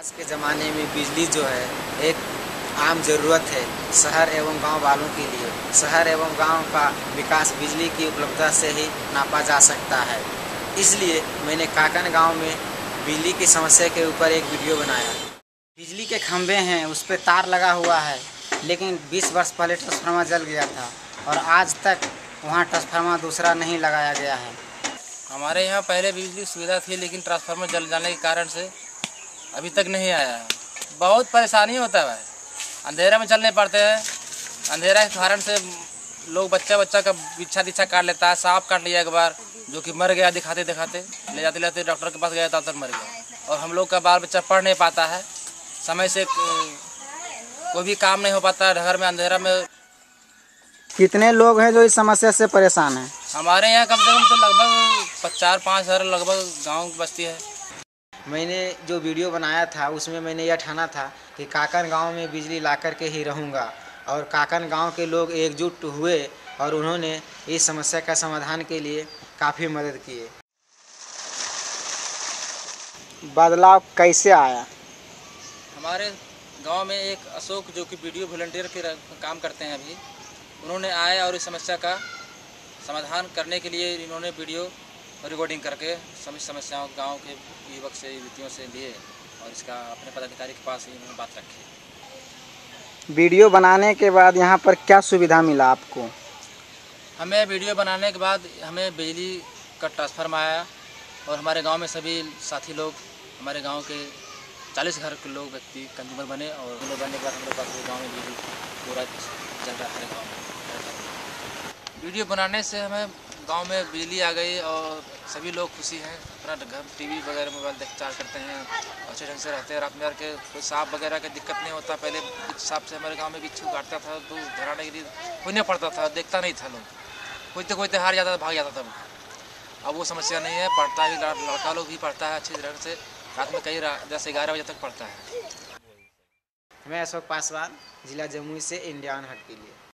आज के ज़माने में बिजली जो है एक आम ज़रूरत है शहर एवं गांव वालों के लिए। शहर एवं गांव का विकास बिजली की उपलब्धता से ही नापा जा सकता है। इसलिए मैंने काकन गांव में बिजली की समस्या के ऊपर एक वीडियो बनाया। बिजली के खंभे हैं, उस पर तार लगा हुआ है, लेकिन 20 वर्ष पहले ट्रांसफार्मर जल गया था और आज तक वहाँ ट्रांसफार्मर दूसरा नहीं लगाया गया है। हमारे यहाँ पहले बिजली सुविधा थी, लेकिन ट्रांसफार्मर जल जाने के कारण से अभी तक नहीं आया है। बहुत परेशानी होता है, अंधेरा में चलने पड़ते हैं। अंधेरा के कारण से लोग बच्चा का बिच्छा दिच्छा काट लेता है। सांप काट लिया एक बार, जो कि मर गया दिखाते दिखाते, ले जाते लेते डॉक्टर के पास गया तब तक मर गया। और हम लोग का बाल बच्चा पढ़ नहीं पाता है, समय से कोई भी काम नहीं हो पाता है घर में अंधेरा में। कितने लोग हैं जो इस समस्या से परेशान हैं? हमारे यहाँ कम से कम तो लगभग 4-5 हज़ार लगभग गांव बस्ती है। मैंने जो वीडियो बनाया था उसमें मैंने यह ठाना था कि काकन गांव में बिजली ला कर के ही रहूँगा, और काकन गांव के लोग एकजुट हुए और उन्होंने इस समस्या का समाधान के लिए काफ़ी मदद किए। बदलाव कैसे आया? हमारे गांव में एक अशोक जो कि वीडियो वॉलंटियर के काम करते हैं अभी, उन्होंने आए और इस समस्या का समाधान करने के लिए इन्होंने वीडियो रिकॉर्डिंग करके सभी समस्याओं गांव के युवक से युवतियों से लिए और इसका अपने पदाधिकारी के पास इन्होंने बात रखी। वीडियो बनाने के बाद यहाँ पर क्या सुविधा मिला आपको? हमें वीडियो बनाने के बाद हमें बिजली का ट्रांसफार्मर आया और हमारे गाँव में सभी साथी लोग, हमारे गाँव के 40 घर के लोग व्यक्ति कंज्यूमर बने और बनने के बाद हम लोग का गाँव में बिजली पूरा जल रहा है। गाँव में वीडियो बनाने से हमें गांव में बिजली आ गई और सभी लोग खुशी हैं। अपना घर टीवी वगैरह मोबाइल देख चार्ज करते हैं, अच्छे ढंग से रहते हैं। रात में आर के कोई सांप वगैरह की दिक्कत नहीं होता। पहले सांप से हमारे गाँव में बिच्छू काटता था तो धराने के लिए होने पड़ता था, देखता नहीं था लोग, कोई तो हार जाता था, भाग जाता था। अब वो समस्या नहीं है, पढ़ता भी लड़का लोग भी पढ़ता है अच्छे ढंग से, रात में कई 10-11 बजे तक पड़ता है। मैं अशोक पासवान, जिला जमुई से इंडिया हट के लिए।